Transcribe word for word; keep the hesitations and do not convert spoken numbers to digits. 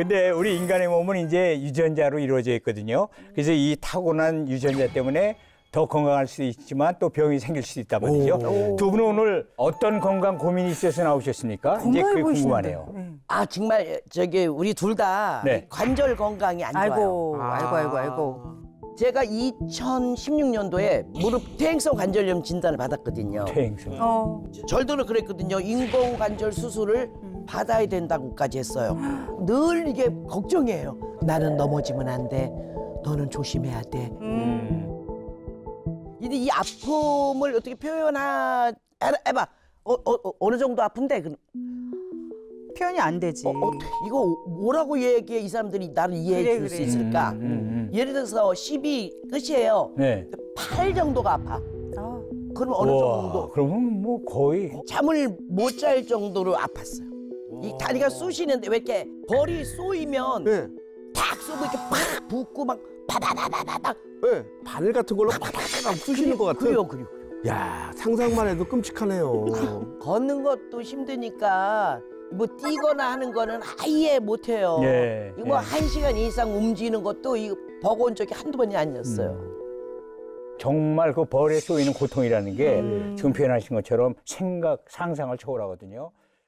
근데 우리 인간의 몸은 이제 유전자로 이루어져 있거든요. 그래서 이 타고난 유전자 때문에 더 건강할 수도 있지만 또 병이 생길 수도 있단 말이죠. 두 분은 오늘 어떤 건강 고민이 있어서 나오셨습니까? 이제 그게 궁금하네요. 응. 아 정말 저기 우리 둘 다 네. 관절 건강이 안 좋아요. 아이고 아. 아이고 아이고 아이고. 제가 이천십육 년도에 무릎 퇴행성 관절염 진단을 받았거든요. 퇴행성. 어. 절도는 그랬거든요. 인공관절 수술을 받아야 된다고까지 했어요. 늘 이게 걱정이에요. 나는 넘어지면 안 돼. 너는 조심해야 돼. 음. 근데 이 아픔을 어떻게 표현하... 해봐. 어, 어, 어느 정도 아픈데? 표현이 안 되지. 어, 어, 이거 뭐라고 얘기해 이 사람들이 나를 이해해 그래, 줄 수 그래. 있을까? 음, 음, 음. 예를 들어서 십이 끝이에요. 네. 팔 정도가 아파. 아. 그럼 어느 우와, 정도? 그러면 뭐 거의... 잠을 못 잘 정도로 아팠어요. 우와. 이 다리가 쑤시는데 왜 이렇게 벌이 쏘이면 네. 탁 쏘고 이렇게 팍 붓고 막 바바바바바박. 네, 바늘 같은 걸로 바바바바박 쑤시는 것 같아요. 그래요, 그래요. 야, 상상만 해도 끔찍하네요. 걷는 것도 힘드니까 뭐 뛰거나 하는 거는 아예 못해요. 예, 이거 예. 한 시간 이상 움직이는 것도 이 버거운 적이 한두 번이 아니었어요. 음. 정말 그 벌에 쏘이는 고통이라는 게 음. 지금 표현하신 것처럼 생각, 상상을 초월하거든요.